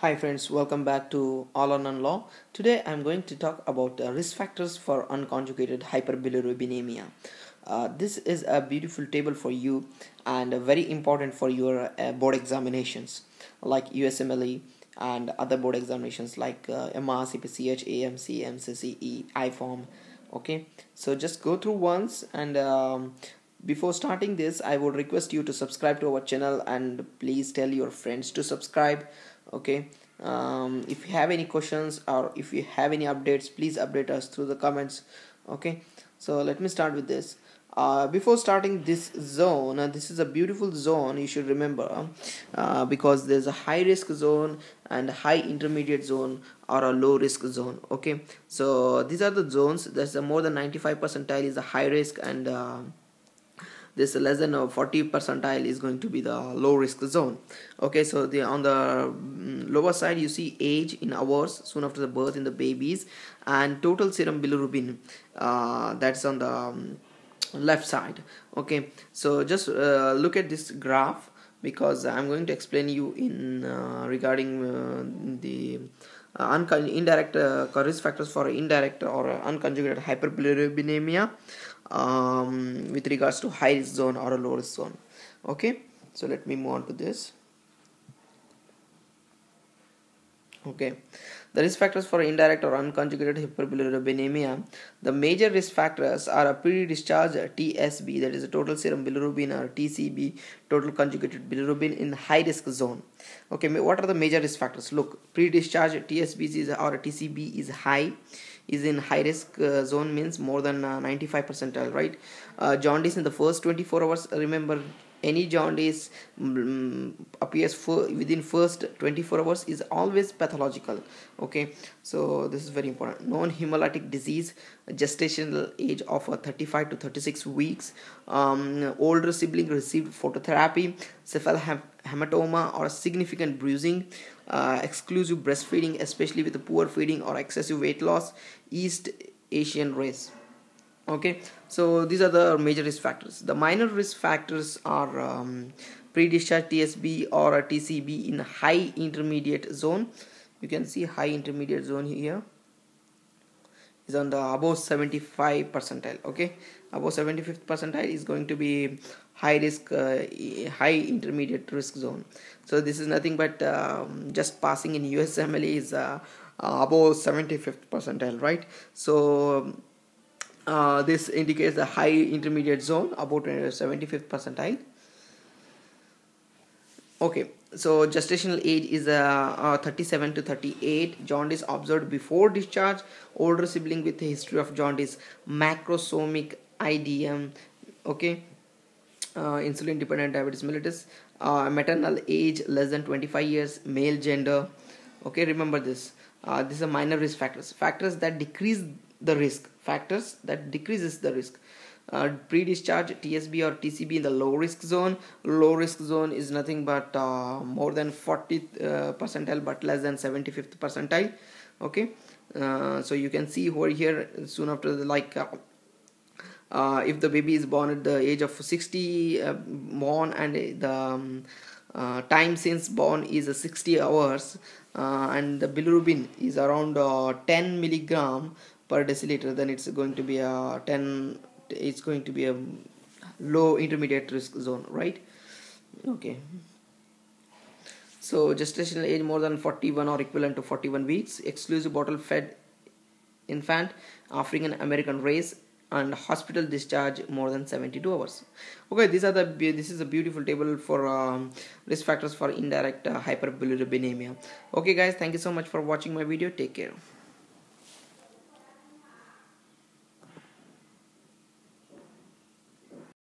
Hi friends, welcome back to All or None Law. Today I'm going to talk about risk factors for unconjugated hyperbilirubinemia. This is a beautiful table for you and very important for your board examinations like USMLE and other board examinations like MRCPCH, AMC, MCC, IFORM. Okay, so just go through once, and before starting this, I would request you to subscribe to our channel and please tell your friends to subscribe. Okay, if you have any questions or if you have any updates, please update us through the comments. Okay, so let me start with this. Before starting this zone, this is a beautiful zone, you should remember, because there's a high risk zone and high intermediate zone or a low risk zone. Okay, so these are the zones. There's a more than 95% is a high risk, and this less than 40% is going to be the low risk zone. Okay, so on the lower side you see age in hours soon after the birth in the babies, and total serum bilirubin, that's on the left side. Okay, so just look at this graph, because I'm going to explain you in regarding the indirect risk factors for indirect or unconjugated hyperbilirubinemia with regards to high risk zone or a low risk zone. Okay, so let me move on to this. Okay, the risk factors for indirect or unconjugated hyperbilirubinemia. The major risk factors are a pre-discharge TSB, that is a total serum bilirubin, or TCB, total conjugated bilirubin in high risk zone. Okay, what are the major risk factors? Look, pre-discharge TSB is, or TCB is high, is in high risk zone, means more than 95%, right? Jaundice in the first 24 hours. Remember, any jaundice appears within first 24 hours is always pathological. Okay, so this is very important. Non-hemolytic disease, gestational age of 35 to 36 weeks, older sibling received phototherapy, cephalhematoma or significant bruising, exclusive breastfeeding, especially with poor feeding or excessive weight loss, East Asian race. Okay, so these are the major risk factors. The minor risk factors are pre-discharge TSB or a TCB in high intermediate zone. You can see high intermediate zone here is on the above 75%. Okay, above 75th percentile is going to be high risk, high intermediate risk zone. So this is nothing but just passing in USMLE is above 75th percentile, right? So this indicates the high intermediate zone, about 75th percentile. Okay, so gestational age is 37 to 38. Jaundice observed before discharge. Older sibling with a history of jaundice. Macrosomic IDM. Okay, insulin dependent diabetes mellitus. Maternal age less than 25 years. Male gender. Okay, remember this. These are minor risk factors. Factors that decrease the risk. Factors that decreases the risk. Pre-discharge TSB or TCB in the low risk zone. Low risk zone is nothing but more than 40th percentile but less than 75th percentile. Okay, so you can see over here soon after the, like if the baby is born at the age of 60 born, and the time since born is 60 hours and the bilirubin is around 10 milligram per deciliter, then it's going to be a low intermediate risk zone, right? Okay, so gestational age more than 41 or equivalent to 41 weeks, exclusive bottle fed infant, African American race, and hospital discharge more than 72 hours. Okay, these are the, this is a beautiful table for risk factors for indirect hyperbilirubinemia. Okay guys, thank you so much for watching my video. Take care.